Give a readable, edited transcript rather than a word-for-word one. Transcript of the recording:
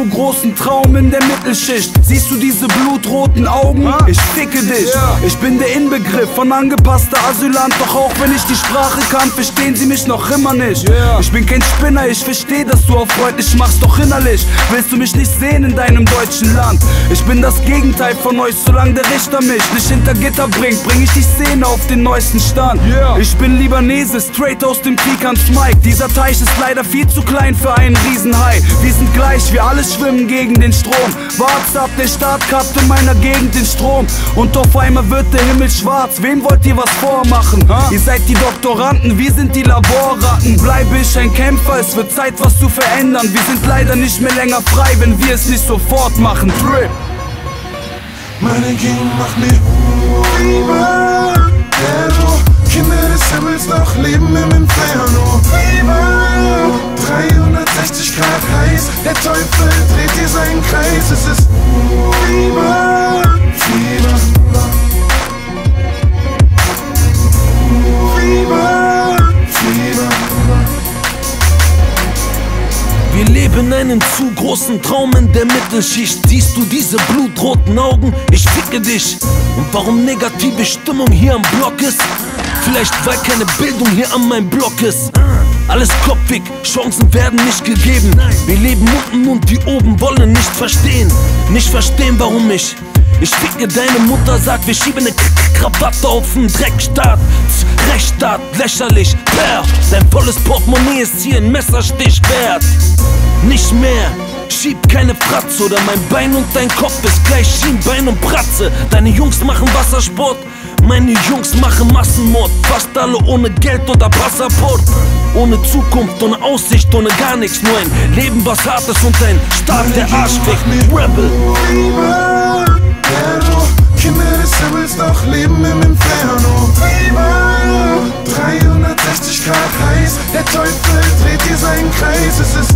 so großen Traum in der Mittelschicht. Siehst du diese blutroten Augen? Ich ficke dich. Ich bin der Inbegriff von angepasster Asylant. Doch auch wenn ich die Sprache kann, verstehen sie mich noch immer nicht. Ich bin kein Spinner, ich verstehe, dass du auf freundlich machst. Doch innerlich willst du mich nicht sehen in deinem deutschen Land. Ich bin das Gegenteil von euch, solange der Richter mich nicht hinter Gitter bringt, bring ich die Szene auf den neuesten Stand. Ich bin Libanese, straight aus dem Krieg ans Mike. Dieser Teich ist leider viel zu klein für einen Riesenhai. Wir sind gleich, wir alle schwimmen gegen den Strom. Wart's ab, der Staat kappt in meiner Gegend den Strom. Und auf einmal wird der Himmel schwarz, wem wollt ihr was vormachen? Ihr seid die Doktoranden, wir sind die Laborratten. Bleibe ich ein Kämpfer, es wird Zeit, was zu verändern. Wir sind leider nicht mehr länger frei, wenn wir es nicht sofort machen. Trip! Meine Gegend macht mich Fieber. Terror, Kinder des Himmels noch leben im Inferno. Fieber, 360 Grad heiß, der Teufel dreht hier seinen Kreis. Es ist Fieber, Fieber, Fieber, Fieber. Wir leben einen zu großen Traum in der Mittelschicht. Siehst du diese blutroten Augen? Ich ficke dich. Und warum negative Stimmung hier am Block ist? Vielleicht weil keine Bildung hier an meinem Block ist. Alles kopfig, Chancen werden nicht gegeben. Wir leben unten und die oben wollen nicht verstehen. Nicht verstehen, warum ich. Ich ficke deine Mutter, sagt, wir schieben eine Krawatte auf den Dreckstaat. Rechtsstaat, lächerlich, perf. Dein volles Portemonnaie ist hier ein Messerstich wert. Nicht mehr, schieb keine Fratze, oder mein Bein und dein Kopf ist gleich Schienbein und Bratze. Deine Jungs machen Wassersport, meine Jungs machen Massenmord. Fast alle ohne Geld oder Passport. Ohne Zukunft, ohne Aussicht, ohne gar nichts. Nur ein Leben, was hart ist und ein Staat, der Arsch fickt. Rebel. Terror, Kinder des Himmels noch leben im Inferno. Fieber, 360 Grad heiß, der Teufel dreht hier seinen Kreis. Es ist